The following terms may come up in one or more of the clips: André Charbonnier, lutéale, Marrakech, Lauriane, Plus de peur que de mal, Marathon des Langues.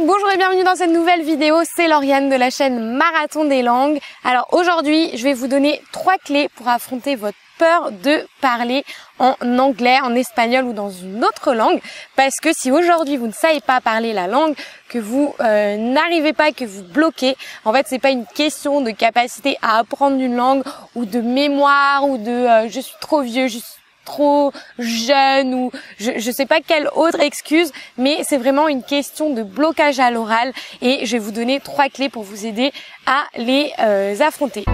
bonjour et bienvenue dans cette nouvelle vidéo, c'est Lauriane de la chaîne Marathon des Langues. Alors aujourd'hui, je vais vous donner 3 clés pour affronter votre peur de parler en anglais, en espagnol ou dans une autre langue. Parce que si aujourd'hui vous ne savez pas parler la langue, que vous n'arrivez pas, que vous bloquez, en fait c'est pas une question de capacité à apprendre une langue ou de mémoire ou de je suis trop vieux, je suis trop jeune ou je sais pas quelle autre excuse, mais c'est vraiment une question de blocage à l'oral et je vais vous donner 3 clés pour vous aider à les affronter.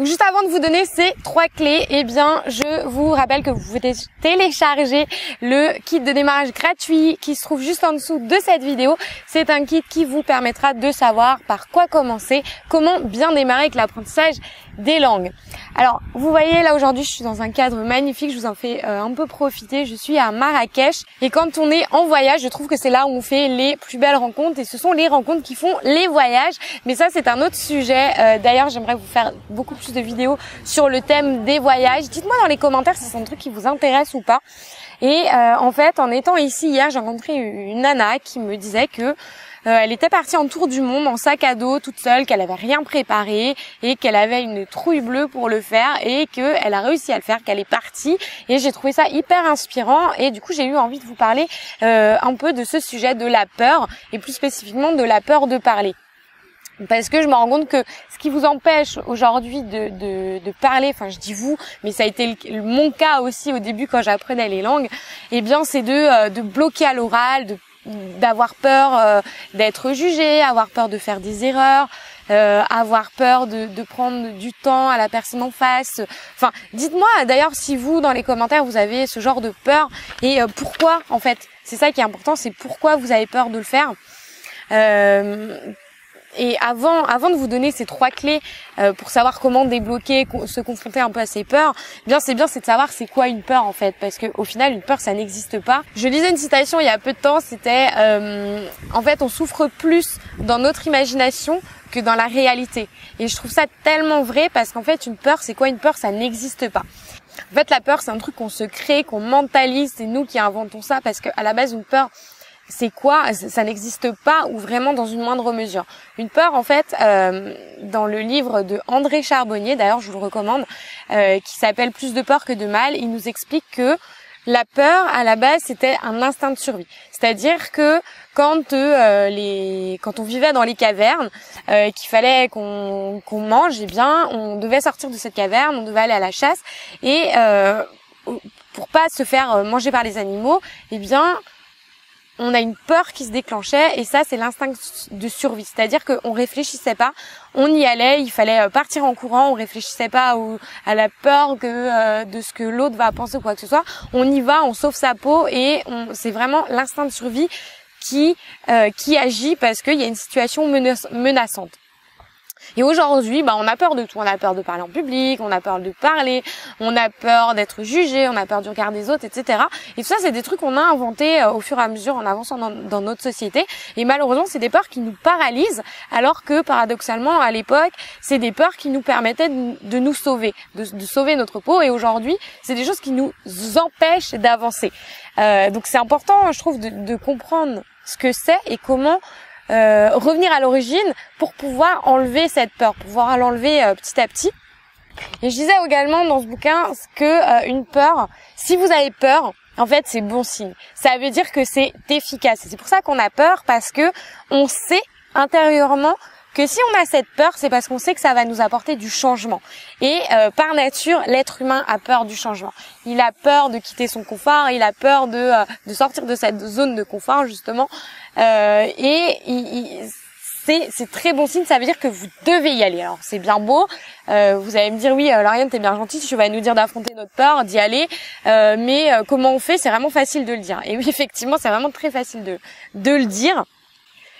Juste avant de vous donner ces 3 clés, eh bien, je vous rappelle que vous pouvez télécharger le kit de démarrage gratuit qui se trouve juste en dessous de cette vidéo. C'est un kit qui vous permettra de savoir par quoi commencer, comment bien démarrer avec l'apprentissage des langues. Alors, vous voyez, là aujourd'hui, je suis dans un cadre magnifique, je vous en fais un peu profiter. Je suis à Marrakech et quand on est en voyage, je trouve que c'est là où on fait les plus belles rencontres et ce sont les rencontres qui font les voyages. Mais ça, c'est un autre sujet. D'ailleurs, j'aimerais vous faire beaucoup plus de vidéos sur le thème des voyages. Dites-moi dans les commentaires si c'est un truc qui vous intéresse ou pas. Et en fait, en étant ici hier, j'ai rencontré une nana qui me disait que elle était partie en tour du monde en sac à dos toute seule, qu'elle avait rien préparé et qu'elle avait une trouille bleue pour le faire et qu'elle a réussi à le faire, qu'elle est partie. Et j'ai trouvé ça hyper inspirant et du coup j'ai eu envie de vous parler un peu de ce sujet de la peur et plus spécifiquement de la peur de parler. Parce que je me rends compte que ce qui vous empêche aujourd'hui de parler, enfin je dis vous, mais ça a été mon cas aussi au début quand j'apprenais les langues, eh bien c'est de bloquer à l'oral, d'avoir peur d'être jugé, avoir peur de faire des erreurs, avoir peur de prendre du temps à la personne en face. Enfin, dites-moi d'ailleurs si vous, dans les commentaires, vous avez ce genre de peur et pourquoi en fait. C'est ça qui est important, c'est pourquoi vous avez peur de le faire. Et avant de vous donner ces 3 clés pour savoir comment débloquer, se confronter un peu à ces peurs, c'est de savoir c'est quoi une peur en fait, parce que au final une peur ça n'existe pas. Je lisais une citation il y a peu de temps, c'était en fait on souffre plus dans notre imagination que dans la réalité. Et je trouve ça tellement vrai parce qu'en fait une peur, c'est quoi une peur? Ça n'existe pas. En fait la peur c'est un truc qu'on se crée, qu'on mentalise, c'est nous qui inventons ça parce qu'à la base une peur c'est quoi? Ça n'existe pas ou vraiment dans une moindre mesure. Une peur, en fait, dans le livre de André Charbonnier, d'ailleurs je vous le recommande, qui s'appelle « Plus de peur que de mal », il nous explique que la peur, à la base, c'était un instinct de survie. C'est-à-dire que quand on vivait dans les cavernes, qu'il fallait qu'on mange, eh bien, on devait sortir de cette caverne, on devait aller à la chasse, et pour pas se faire manger par les animaux, eh bien on a une peur qui se déclenchait et ça c'est l'instinct de survie, c'est-à-dire qu'on réfléchissait pas, on y allait, il fallait partir en courant, on réfléchissait pas à la peur de ce que l'autre va penser ou quoi que ce soit, on y va, on sauve sa peau et c'est vraiment l'instinct de survie qui agit parce qu'il y a une situation menaçante. Et aujourd'hui, bah, on a peur de tout. On a peur de parler en public, on a peur de parler, on a peur d'être jugé, on a peur du regard des autres, etc. Et tout ça, c'est des trucs qu'on a inventés au fur et à mesure en avançant dans notre société. Et malheureusement, c'est des peurs qui nous paralysent, alors que paradoxalement, à l'époque, c'est des peurs qui nous permettaient de nous sauver, de sauver notre peau. Et aujourd'hui, c'est des choses qui nous empêchent d'avancer. Donc c'est important, je trouve, de comprendre ce que c'est et comment revenir à l'origine pour pouvoir enlever cette peur, pour pouvoir l'enlever petit à petit. Et je disais également dans ce bouquin que une peur, si vous avez peur, en fait, c'est bon signe. Ça veut dire que c'est efficace. C'est pour ça qu'on a peur, parce que on sait intérieurement que si on a cette peur, c'est parce qu'on sait que ça va nous apporter du changement. Et par nature, l'être humain a peur du changement. Il a peur de quitter son confort, il a peur de sortir de cette zone de confort, justement. C'est très bon signe, ça veut dire que vous devez y aller. Alors, c'est bien beau, vous allez me dire, oui, Lauriane, t'es bien gentille, tu vas nous dire d'affronter notre peur, d'y aller. Mais comment on fait? C'est vraiment facile de le dire. Et oui, effectivement, c'est vraiment très facile de le dire.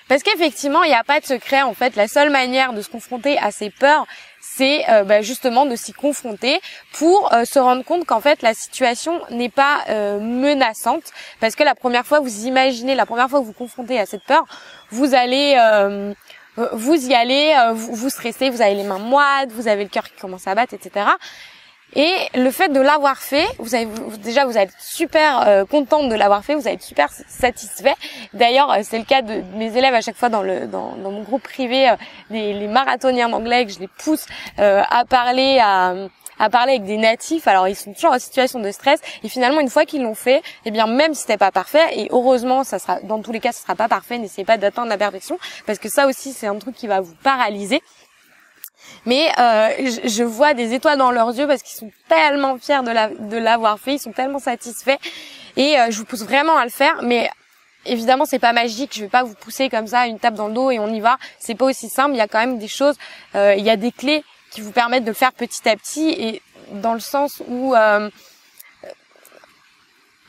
Parce qu'effectivement, il n'y a pas de secret. En fait, la seule manière de se confronter à ces peurs, c'est justement de s'y confronter pour se rendre compte qu'en fait, la situation n'est pas menaçante. Parce que la première fois, vous imaginez, la première fois que vous vous confrontez à cette peur, vous allez vous y aller, vous stressez, vous avez les mains moites, vous avez le cœur qui commence à battre, etc. Et le fait de l'avoir fait, vous allez être super contente de l'avoir fait, vous allez être super satisfait. D'ailleurs, c'est le cas de mes élèves à chaque fois dans mon groupe privé, les marathoniens d'anglais, que je les pousse à parler avec des natifs. Alors ils sont toujours en situation de stress et finalement une fois qu'ils l'ont fait, eh bien même si c'était pas parfait, et heureusement ça sera, dans tous les cas ce sera pas parfait, n'essayez pas d'atteindre la perfection parce que ça aussi c'est un truc qui va vous paralyser. Mais je vois des étoiles dans leurs yeux parce qu'ils sont tellement fiers de l'avoir fait, ils sont tellement satisfaits et je vous pousse vraiment à le faire. Mais évidemment, c'est pas magique, je vais pas vous pousser comme ça une tape dans le dos et on y va. C'est pas aussi simple, il y a quand même des choses, il y a des clés qui vous permettent de le faire petit à petit, et dans le sens où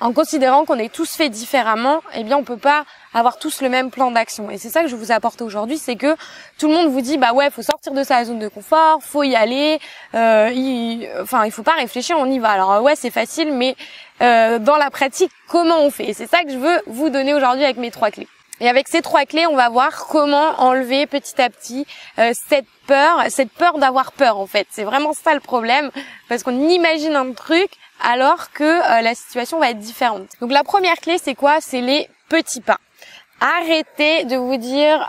en considérant qu'on est tous faits différemment, eh bien on peut pas avoir tous le même plan d'action. Et c'est ça que je vous apporte aujourd'hui, c'est que tout le monde vous dit bah ouais, faut sortir de sa zone de confort, faut y aller, il faut pas réfléchir, on y va. Alors ouais, c'est facile, mais dans la pratique, comment on fait? Et c'est ça que je veux vous donner aujourd'hui avec mes 3 clés. Et avec ces 3 clés, on va voir comment enlever petit à petit cette peur d'avoir peur en fait. C'est vraiment ça le problème, parce qu'on imagine un truc alors que la situation va être différente. Donc la première clé, c'est quoi? C'est les petits pas. Arrêtez de vous dire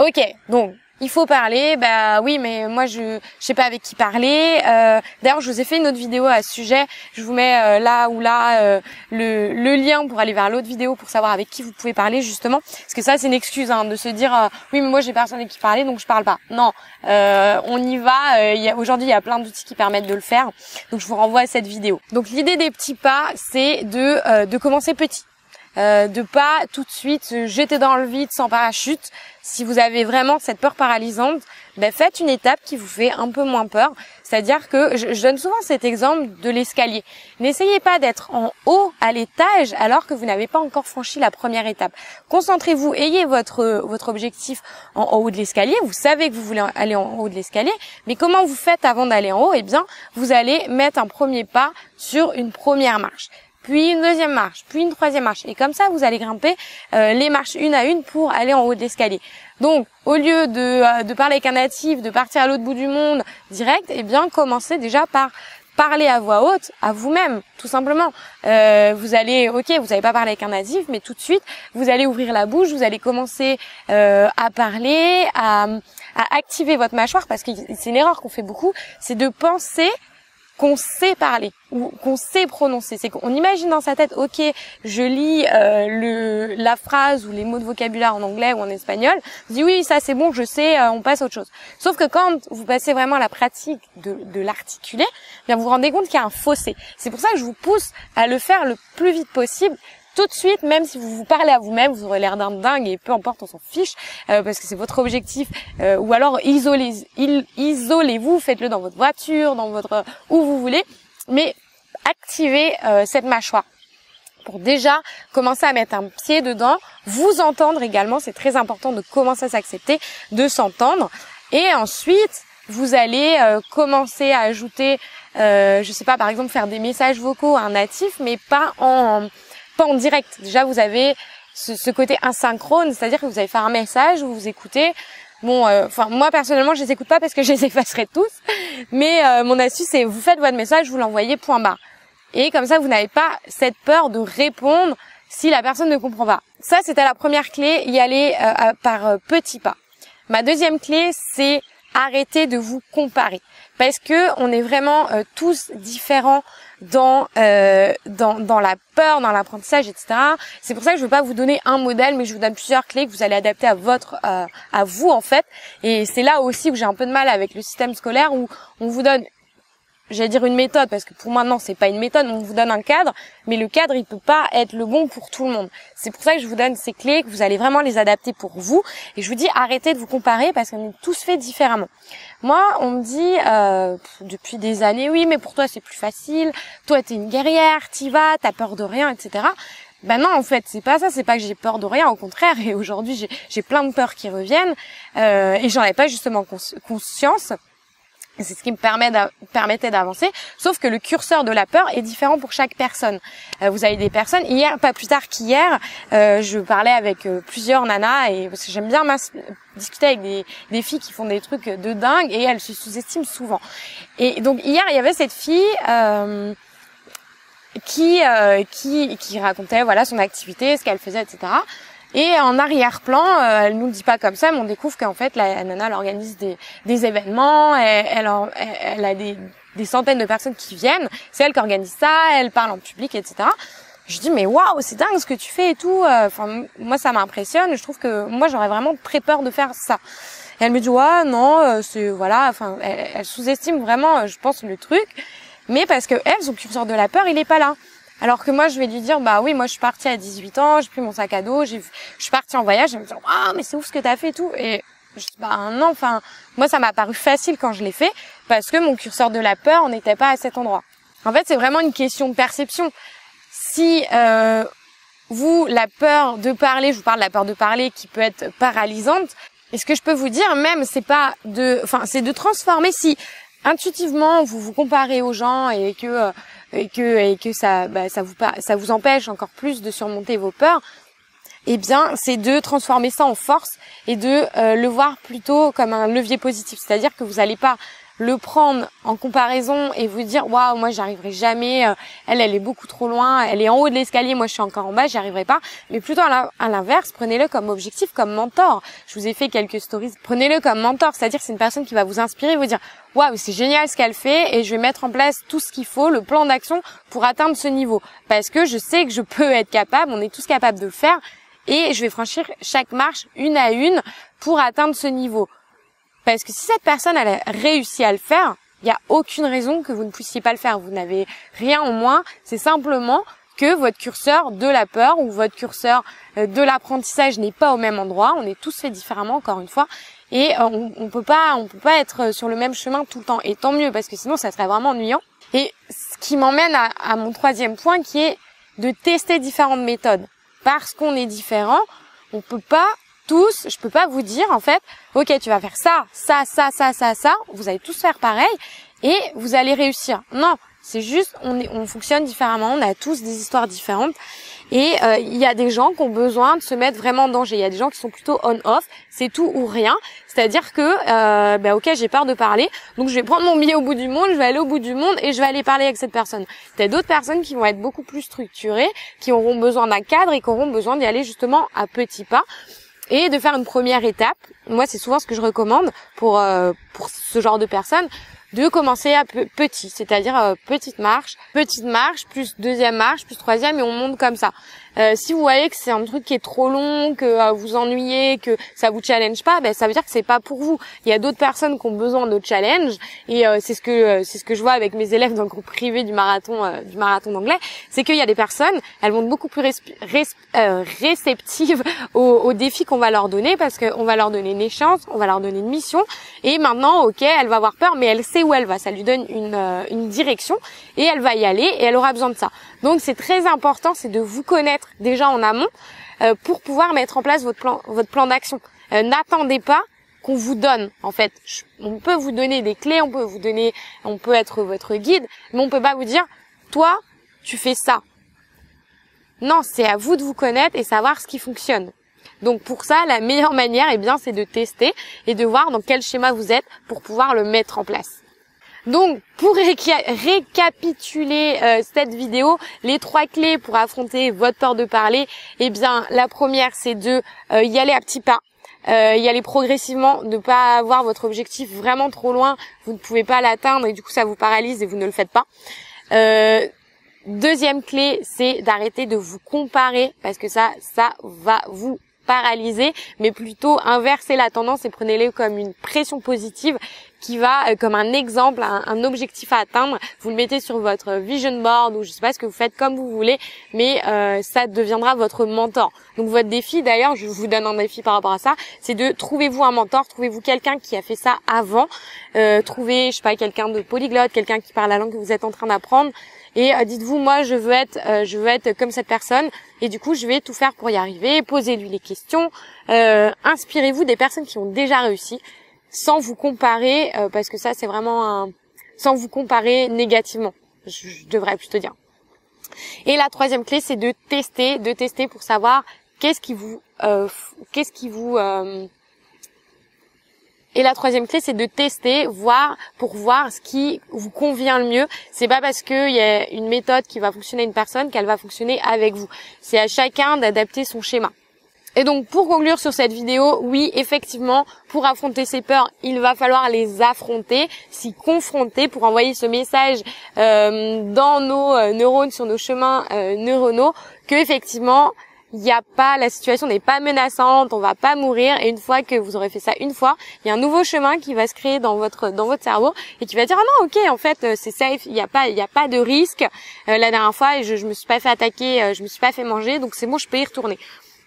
ok, donc il faut parler, bah oui mais moi je sais pas avec qui parler. D'ailleurs je vous ai fait une autre vidéo à ce sujet, je vous mets le lien pour aller vers l'autre vidéo pour savoir avec qui vous pouvez parler justement. Parce que ça c'est une excuse de se dire oui mais moi j'ai personne avec qui parler donc je parle pas. Non, on y va, aujourd'hui il y a plein d'outils qui permettent de le faire. Donc je vous renvoie à cette vidéo. Donc l'idée des petits pas, c'est de commencer petit. De pas tout de suite se jeter dans le vide sans parachute. Si vous avez vraiment cette peur paralysante, ben faites une étape qui vous fait un peu moins peur. C'est-à-dire que je donne souvent cet exemple de l'escalier. N'essayez pas d'être en haut à l'étage alors que vous n'avez pas encore franchi la première étape. Concentrez-vous, ayez votre objectif en haut de l'escalier. Vous savez que vous voulez aller en haut de l'escalier, mais comment vous faites avant d'aller en haut? Eh bien, vous allez mettre un premier pas sur une première marche, puis une deuxième marche, puis une troisième marche. Et comme ça, vous allez grimper les marches une à une pour aller en haut de l'escalier. Donc, au lieu de parler avec un natif, de partir à l'autre bout du monde direct, eh bien, commencez déjà par parler à voix haute, à vous-même, tout simplement. Vous n'allez pas parler avec un natif, mais tout de suite, vous allez ouvrir la bouche, vous allez commencer à parler, à activer votre mâchoire, parce que c'est une erreur qu'on fait beaucoup, c'est de penser qu'on sait parler ou qu'on sait prononcer. C'est qu'on imagine dans sa tête, ok, je lis la phrase ou les mots de vocabulaire en anglais ou en espagnol, je dis oui, ça c'est bon, je sais, on passe à autre chose. Sauf que quand vous passez vraiment à la pratique de l'articuler, bien vous vous rendez compte qu'il y a un fossé. C'est pour ça que je vous pousse à le faire le plus vite possible, tout de suite, même si vous vous parlez à vous-même, vous aurez l'air d'un dingue et peu importe, on s'en fiche, parce que c'est votre objectif. Ou alors isolez-vous, faites-le dans votre voiture, où vous voulez, mais activez cette mâchoire pour déjà commencer à mettre un pied dedans, vous entendre également. C'est très important de commencer à s'accepter, de s'entendre, et ensuite vous allez commencer à ajouter, je sais pas, par exemple faire des messages vocaux à un natif, mais pas en direct. Déjà vous avez ce côté asynchrone, c'est-à-dire que vous allez faire un message, vous écoutez. Bon, moi personnellement je les écoute pas parce que je les effacerai tous, mais mon astuce c'est vous faites votre message, vous l'envoyez point barre. Et comme ça vous n'avez pas cette peur de répondre si la personne ne comprend pas. Ça c'était la première clé, y aller par petits pas. Ma deuxième clé, c'est arrêtez de vous comparer, parce que on est vraiment tous différents dans la peur, dans l'apprentissage, etc. C'est pour ça que je veux pas vous donner un modèle, mais je vous donne plusieurs clés que vous allez adapter à à vous en fait. Et c'est là aussi où j'ai un peu de mal avec le système scolaire, où on vous donne, j'allais dire une méthode, parce que pour moi non, c'est pas une méthode, on vous donne un cadre, mais le cadre il peut pas être le bon pour tout le monde. C'est pour ça que je vous donne ces clés, que vous allez vraiment les adapter pour vous, et je vous dis arrêtez de vous comparer parce qu'on est tous faits différemment. Moi on me dit depuis des années, oui mais pour toi c'est plus facile, toi t'es une guerrière, t'y vas, t'as peur de rien, etc. Ben non, en fait, c'est pas ça, c'est pas que j'ai peur de rien, au contraire, et aujourd'hui j'ai plein de peurs qui reviennent, et j'en ai pas justement conscience. C'est ce qui me permettait d'avancer, sauf que le curseur de la peur est différent pour chaque personne. Vous avez des personnes, hier, pas plus tard qu'hier, je parlais avec plusieurs nanas, et parce que j'aime bien discuter avec des filles qui font des trucs de dingue, et elles se sous-estiment souvent. Et donc hier, il y avait cette fille qui racontait voilà son activité, ce qu'elle faisait, etc. Et en arrière-plan, elle nous le dit pas comme ça, mais on découvre qu'en fait, la nana, elle organise des événements, elle a des centaines de personnes qui viennent, c'est elle qui organise ça, elle parle en public, etc. Je dis, mais waouh, c'est dingue ce que tu fais et tout. Enfin, moi, ça m'impressionne, je trouve que moi, j'aurais vraiment très peur de faire ça. Et elle me dit, ouais, non, c'est, voilà, enfin, elle sous-estime vraiment, je pense, le truc, mais parce que elle, son curseur de la peur, il est pas là. Alors que moi, je vais lui dire, bah oui, moi, je suis partie à 18 ans, j'ai pris mon sac à dos, je suis partie en voyage, je me dis, waouh, mais c'est ouf ce que t'as fait et tout. Et je dis, bah non, enfin, moi, ça m'a paru facile quand je l'ai fait, parce que mon curseur de la peur n'était pas à cet endroit. En fait, c'est vraiment une question de perception. Si, vous, la peur de parler, je vous parle de la peur de parler qui peut être paralysante, et ce que je peux vous dire, même, c'est pas de, enfin, c'est de transformer si, intuitivement, vous vous comparez aux gens et que ça, bah, ça vous empêche encore plus de surmonter vos peurs, eh bien, c'est de transformer ça en force et de le voir plutôt comme un levier positif. C'est-à-dire que vous n'allez pas le prendre en comparaison et vous dire « Waouh, moi, j'y arriverai jamais, elle est beaucoup trop loin, elle est en haut de l'escalier, moi, je suis encore en bas, j'y arriverai pas. » Mais plutôt à l'inverse, prenez-le comme objectif, comme mentor. Je vous ai fait quelques stories. Prenez-le comme mentor, c'est-à-dire que c'est une personne qui va vous inspirer, vous dire « Waouh, c'est génial ce qu'elle fait et je vais mettre en place tout ce qu'il faut, le plan d'action pour atteindre ce niveau. Parce que je sais que je peux être capable, on est tous capables de le faire et je vais franchir chaque marche une à une pour atteindre ce niveau. » Parce que si cette personne elle a réussi à le faire, il n'y a aucune raison que vous ne puissiez pas le faire. Vous n'avez rien en moins, c'est simplement que votre curseur de la peur ou votre curseur de l'apprentissage n'est pas au même endroit. On est tous faits différemment, encore une fois. Et on peut pas être sur le même chemin tout le temps. Et tant mieux, parce que sinon, ça serait vraiment ennuyant. Et ce qui m'emmène à mon troisième point, qui est de tester différentes méthodes. Parce qu'on est différent, on peut pas tous, je peux pas vous dire, en fait, ok, tu vas faire ça, ça, ça, ça, ça, ça, vous allez tous faire pareil et vous allez réussir. Non, c'est juste, on fonctionne différemment, on a tous des histoires différentes et il y a des gens qui ont besoin de se mettre vraiment en danger. Il y a des gens qui sont plutôt on-off, c'est tout ou rien. C'est-à-dire que, bah, ok, j'ai peur de parler, donc je vais prendre mon billet au bout du monde, je vais aller au bout du monde et je vais aller parler avec cette personne. Il y a d'autres personnes qui vont être beaucoup plus structurées, qui auront besoin d'un cadre et qui auront besoin d'y aller justement à petits pas. Et de faire une première étape, moi c'est souvent ce que je recommande pour ce genre de personnes, de commencer à petit, c'est-à-dire petite marche, plus deuxième marche, plus troisième, et on monte comme ça. Si vous voyez que c'est un truc qui est trop long, que vous ennuyez, que ça vous challenge pas, ben ça veut dire que c'est pas pour vous. Il y a d'autres personnes qui ont besoin de challenge, et c'est ce que je vois avec mes élèves dans le groupe privé du marathon d'anglais, c'est qu'il y a des personnes, elles vont être beaucoup plus réceptives aux défis qu'on va leur donner, parce qu'on va leur donner une échéance, on va leur donner une mission, et maintenant, ok, elle va avoir peur, mais elle sait où elle va, ça lui donne une direction et elle va y aller et elle aura besoin de ça. Donc c'est très important, c'est de vous connaître déjà en amont pour pouvoir mettre en place votre plan d'action. N'attendez pas qu'on vous donne. En fait, on peut vous donner des clés, on peut être votre guide, mais on peut pas vous dire toi tu fais ça. Non, c'est à vous de vous connaître et savoir ce qui fonctionne. Donc pour ça, la meilleure manière, eh bien, c'est de tester et de voir dans quel schéma vous êtes pour pouvoir le mettre en place. Donc, pour récapituler cette vidéo, les trois clés pour affronter votre peur de parler, eh bien, la première, c'est de y aller à petits pas. Y aller progressivement, ne pas avoir votre objectif vraiment trop loin. Vous ne pouvez pas l'atteindre et du coup, ça vous paralyse et vous ne le faites pas. Deuxième clé, c'est d'arrêter de vous comparer parce que ça va vous paralyser, mais plutôt inverser la tendance et prenez-le comme une pression positive qui va comme un exemple, un objectif à atteindre. Vous le mettez sur votre vision board ou je sais pas ce que vous faites comme vous voulez, mais ça deviendra votre mentor. Donc votre défi, d'ailleurs, je vous donne un défi par rapport à ça, c'est de trouvez-vous un mentor, trouvez-vous quelqu'un qui a fait ça avant, trouvez, je sais pas, quelqu'un de polyglotte, quelqu'un qui parle la langue que vous êtes en train d'apprendre. Et dites-vous, moi, je veux être comme cette personne et du coup, je vais tout faire pour y arriver. Posez-lui les questions. Inspirez-vous des personnes qui ont déjà réussi. sans vous comparer, parce que ça c'est vraiment un... sans vous comparer négativement, je devrais plutôt dire. Et la troisième clé, c'est de tester pour savoir Et la troisième clé, c'est de tester, pour voir ce qui vous convient le mieux. C'est pas parce qu'il y a une méthode qui va fonctionner à une personne qu'elle va fonctionner avec vous. C'est à chacun d'adapter son schéma. Et donc, pour conclure sur cette vidéo, oui, effectivement, pour affronter ces peurs, il va falloir les affronter, s'y confronter pour envoyer ce message dans nos neurones, sur nos chemins neuronaux, que effectivement, la situation n'est pas menaçante, on va pas mourir. Et une fois que vous aurez fait ça une fois, il y a un nouveau chemin qui va se créer dans votre cerveau et qui va dire, ah non, ok, en fait, c'est safe, il y a pas de risque. La dernière fois, je me suis pas fait attaquer, je me suis pas fait manger, donc c'est bon, je peux y retourner.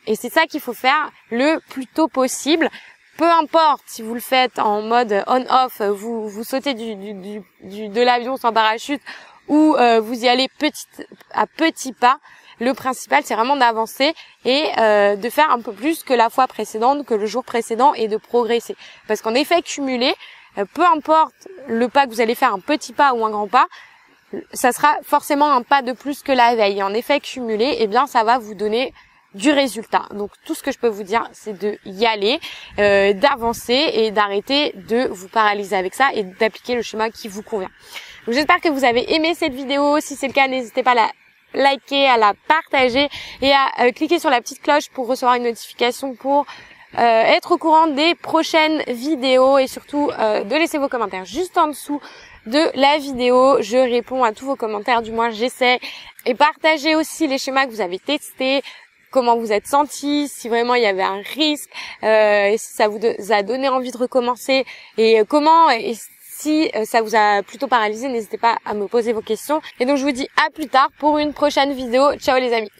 Et c'est ça qu'il faut faire le plus tôt possible. Peu importe si vous le faites en mode on-off, vous sautez de l'avion sans parachute ou vous y allez à petits pas. Le principal, c'est vraiment d'avancer et de faire un peu plus que la fois précédente, que le jour précédent, et de progresser. Parce qu'en effet, cumulé, peu importe le pas que vous allez faire, un petit pas ou un grand pas, ça sera forcément un pas de plus que la veille. Et en effet, cumulé, eh bien, ça va vous donner du résultat. Donc tout ce que je peux vous dire, c'est de y aller, d'avancer et d'arrêter de vous paralyser avec ça et d'appliquer le schéma qui vous convient. Donc j'espère que vous avez aimé cette vidéo. Si c'est le cas, n'hésitez pas à la liker, à la partager et à cliquer sur la petite cloche pour recevoir une notification, pour être au courant des prochaines vidéos, et surtout de laisser vos commentaires juste en dessous de la vidéo. Je réponds à tous vos commentaires, du moins j'essaie. Et partagez aussi les schémas que vous avez testés, comment vous êtes senti, si vraiment il y avait un risque, et si ça vous a donné envie de recommencer, et si ça vous a plutôt paralysé, n'hésitez pas à me poser vos questions. Et donc je vous dis à plus tard pour une prochaine vidéo. Ciao les amis.